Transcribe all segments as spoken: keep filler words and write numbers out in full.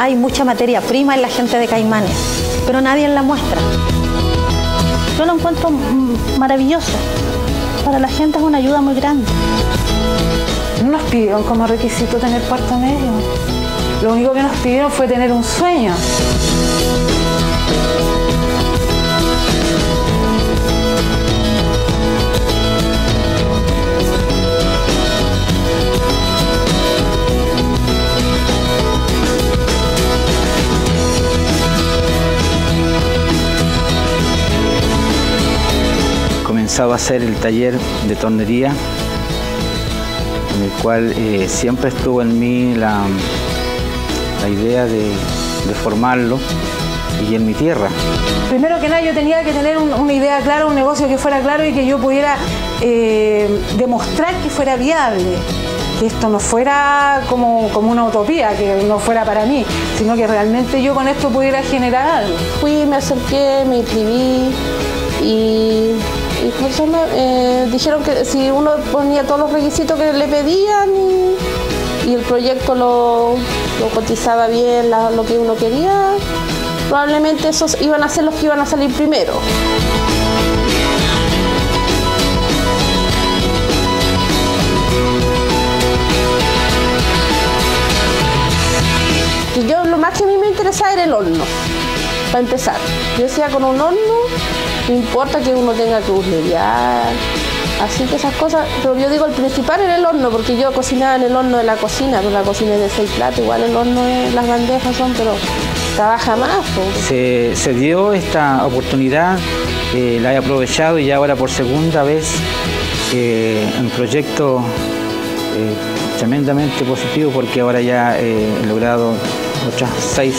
Hay mucha materia prima en la gente de Caimanes, pero nadie la muestra. Yo lo encuentro maravilloso. Para la gente es una ayuda muy grande. No nos pidieron como requisito tener parto medio. Lo único que nos pidieron fue tener un sueño. Comenzaba a hacer el taller de tornería, en el cual eh, siempre estuvo en mí la, la idea de, de formarlo y en mi tierra. Primero que nada yo tenía que tener un, una idea clara, un negocio que fuera claro y que yo pudiera eh, demostrar que fuera viable, que esto no fuera como, como una utopía, que no fuera para mí, sino que realmente yo con esto pudiera generar algo. Fui, me acerqué, me inscribí y... Y personas eh, dijeron que si uno ponía todos los requisitos que le pedían y, y el proyecto lo, lo cotizaba bien, la, lo que uno quería, probablemente esos iban a ser los que iban a salir primero. Y yo lo más que a mí me interesaba era el horno, para empezar. Yo decía con un horno, no importa que uno tenga que husmear, así que esas cosas, pero yo digo el principal era el horno, porque yo cocinaba en el horno de la cocina, pues la cocina es de seis platos, igual el horno es, las bandejas son, pero trabaja más. Pues. Se, se dio esta oportunidad, eh, la he aprovechado y ahora por segunda vez eh, un proyecto eh, tremendamente positivo, porque ahora ya eh, he logrado otras seis,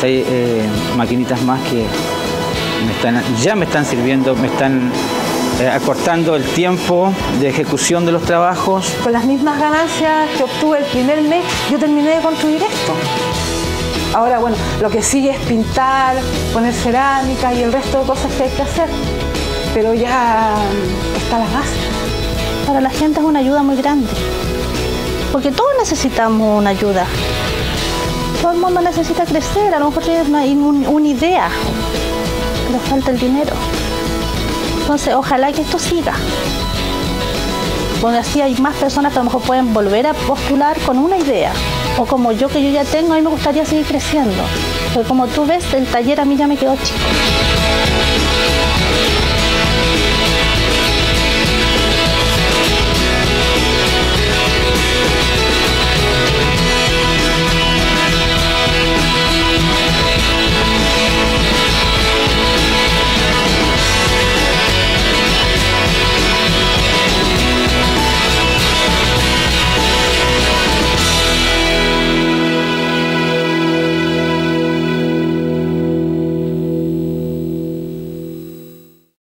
seis eh, maquinitas más que... Me están, ya me están sirviendo, me están eh, acortando el tiempo de ejecución de los trabajos. Con las mismas ganancias que obtuve el primer mes, yo terminé de construir esto. Ahora, bueno, lo que sigue es pintar, poner cerámica y el resto de cosas que hay que hacer. Pero ya está la base. Para la gente es una ayuda muy grande, porque todos necesitamos una ayuda. Todo el mundo necesita crecer, a lo mejor tiene una, un, una idea. Nos falta el dinero, entonces ojalá que esto siga, porque así hay más personas que a lo mejor pueden volver a postular con una idea, o como yo que yo ya tengo, a mí me gustaría seguir creciendo, porque como tú ves el taller a mí ya me quedó chico.